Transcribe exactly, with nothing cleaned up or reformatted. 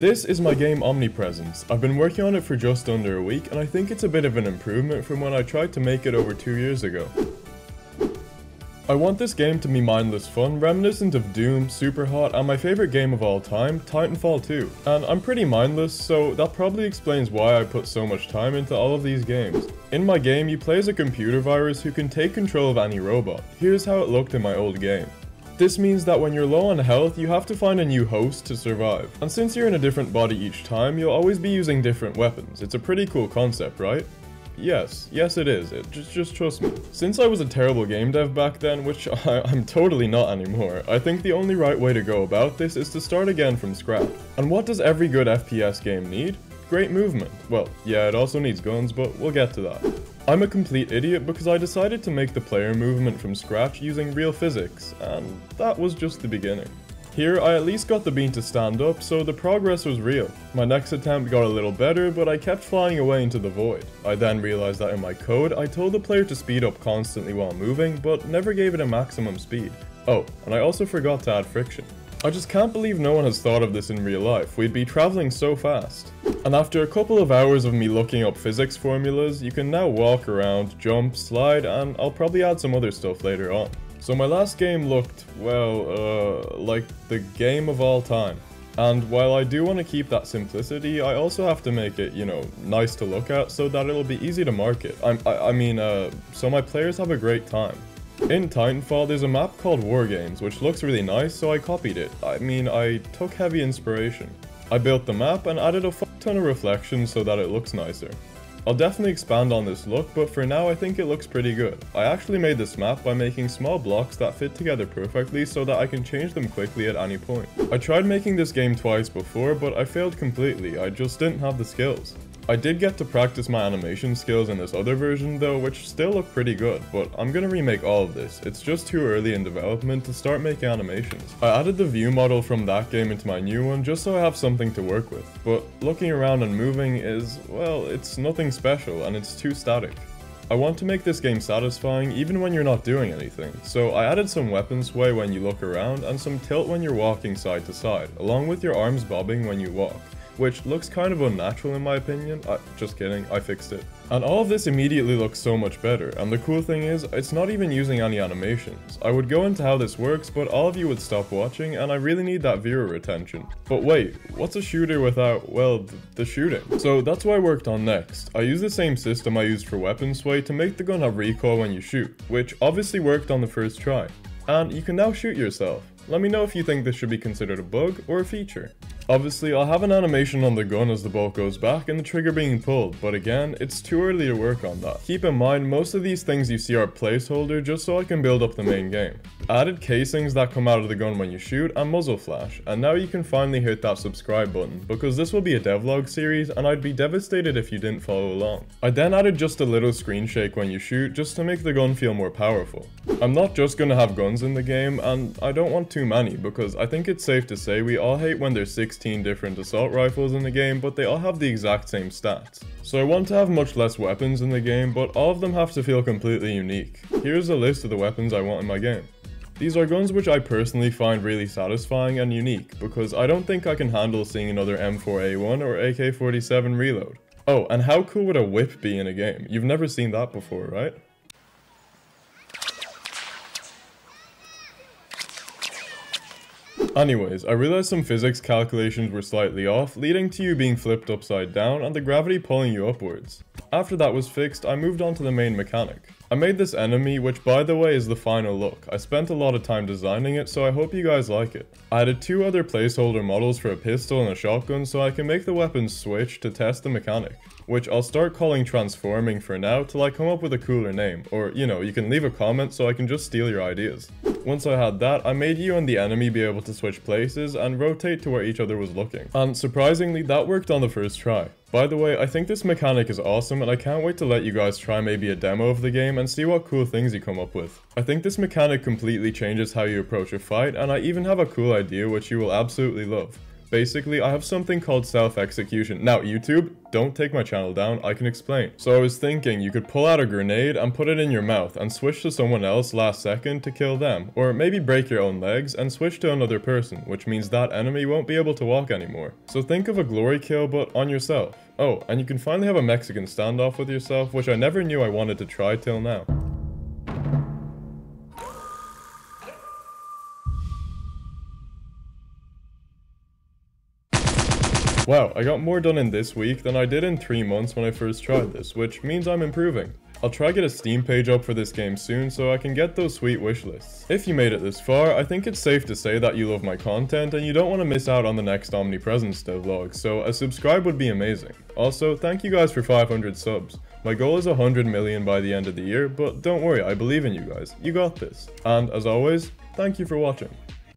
This is my game Omnipresence. I've been working on it for just under a week, and I think it's a bit of an improvement from when I tried to make it over two years ago. I want this game to be mindless fun, reminiscent of Doom, Superhot, and my favorite game of all time, Titanfall two. And I'm pretty mindless, so that probably explains why I put so much time into all of these games. In my game, you play as a computer virus who can take control of any robot. Here's how it looked in my old game. This means that when you're low on health, you have to find a new host to survive. And since you're in a different body each time, you'll always be using different weapons. It's a pretty cool concept, right? Yes, yes it is, it, just, just trust me. Since I was a terrible game dev back then, which I, I'm totally not anymore, I think the only right way to go about this is to start again from scratch. And what does every good F P S game need? Great movement. Well, yeah, it also needs guns, but we'll get to that. I'm a complete idiot because I decided to make the player movement from scratch using real physics, and that was just the beginning. Here, I at least got the bean to stand up, so the progress was real. My next attempt got a little better, but I kept flying away into the void. I then realized that in my code, I told the player to speed up constantly while moving, but never gave it a maximum speed. Oh, and I also forgot to add friction. I just can't believe no one has thought of this in real life. We'd be traveling so fast. And after a couple of hours of me looking up physics formulas, you can now walk around, jump, slide, and I'll probably add some other stuff later on. So my last game looked, well, uh, like the game of all time. And while I do want to keep that simplicity, I also have to make it, you know, nice to look at so that it'll be easy to market. I, I, I mean, uh, so my players have a great time. In Titanfall, there's a map called War Games, which looks really nice, so I copied it. I mean, I took heavy inspiration. I built the map and added a ton of reflections so that it looks nicer. I'll definitely expand on this look, but for now I think it looks pretty good. I actually made this map by making small blocks that fit together perfectly so that I can change them quickly at any point. I tried making this game twice before, but I failed completely. I just didn't have the skills. I did get to practice my animation skills in this other version though, which still look pretty good, but I'm gonna remake all of this. It's just too early in development to start making animations. I added the view model from that game into my new one just so I have something to work with, but looking around and moving is, well, it's nothing special and it's too static. I want to make this game satisfying even when you're not doing anything, so I added some weapon sway when you look around and some tilt when you're walking side to side, along with your arms bobbing when you walk, which looks kind of unnatural in my opinion. I, just kidding, I fixed it. And all of this immediately looks so much better, and the cool thing is, it's not even using any animations. I would go into how this works, but all of you would stop watching, and I really need that viewer retention. But wait, what's a shooter without, well, th the shooting? So that's what I worked on next. I used the same system I used for weapon sway to make the gun have recoil when you shoot, which obviously worked on the first try. And you can now shoot yourself. Let me know if you think this should be considered a bug or a feature. Obviously, I'll have an animation on the gun as the bolt goes back and the trigger being pulled, but again, it's too early to work on that. Keep in mind, most of these things you see are placeholder just so I can build up the main game. I added casings that come out of the gun when you shoot and muzzle flash, and now you can finally hit that subscribe button, because this will be a devlog series and I'd be devastated if you didn't follow along. I then added just a little screen shake when you shoot just to make the gun feel more powerful. I'm not just gonna have guns in the game, and I don't want too many, because I think it's safe to say we all hate when there's sixteen different assault rifles in the game, but they all have the exact same stats. So I want to have much less weapons in the game, but all of them have to feel completely unique. Here's a list of the weapons I want in my game. These are guns which I personally find really satisfying and unique, because I don't think I can handle seeing another M four A one or A K forty-seven reload. Oh, and how cool would a whip be in a game? You've never seen that before, right? Anyways, I realized some physics calculations were slightly off, leading to you being flipped upside down and the gravity pulling you upwards. After that was fixed, I moved on to the main mechanic. I made this enemy, which by the way is the final look. I spent a lot of time designing it, so I hope you guys like it. I added two other placeholder models for a pistol and a shotgun so I can make the weapons switch to test the mechanic, which I'll start calling transforming for now till I come up with a cooler name, or you know, you can leave a comment so I can just steal your ideas. Once I had that, I made you and the enemy be able to switch places and rotate to where each other was looking. And surprisingly, that worked on the first try. By the way, I think this mechanic is awesome and I can't wait to let you guys try maybe a demo of the game and see what cool things you come up with. I think this mechanic completely changes how you approach a fight, and I even have a cool idea which you will absolutely love. Basically, I have something called self-execution. Now, YouTube, don't take my channel down, I can explain. So I was thinking you could pull out a grenade and put it in your mouth and switch to someone else last second to kill them. Or maybe break your own legs and switch to another person, which means that enemy won't be able to walk anymore. So think of a glory kill but on yourself. Oh, and you can finally have a Mexican standoff with yourself, which I never knew I wanted to try till now. Wow, I got more done in this week than I did in three months when I first tried this, which means I'm improving. I'll try to get a Steam page up for this game soon so I can get those sweet wishlists. If you made it this far, I think it's safe to say that you love my content and you don't want to miss out on the next Omnipresence devlog, so a subscribe would be amazing. Also, thank you guys for five hundred subs. My goal is one hundred million by the end of the year, but don't worry, I believe in you guys. You got this. And as always, thank you for watching.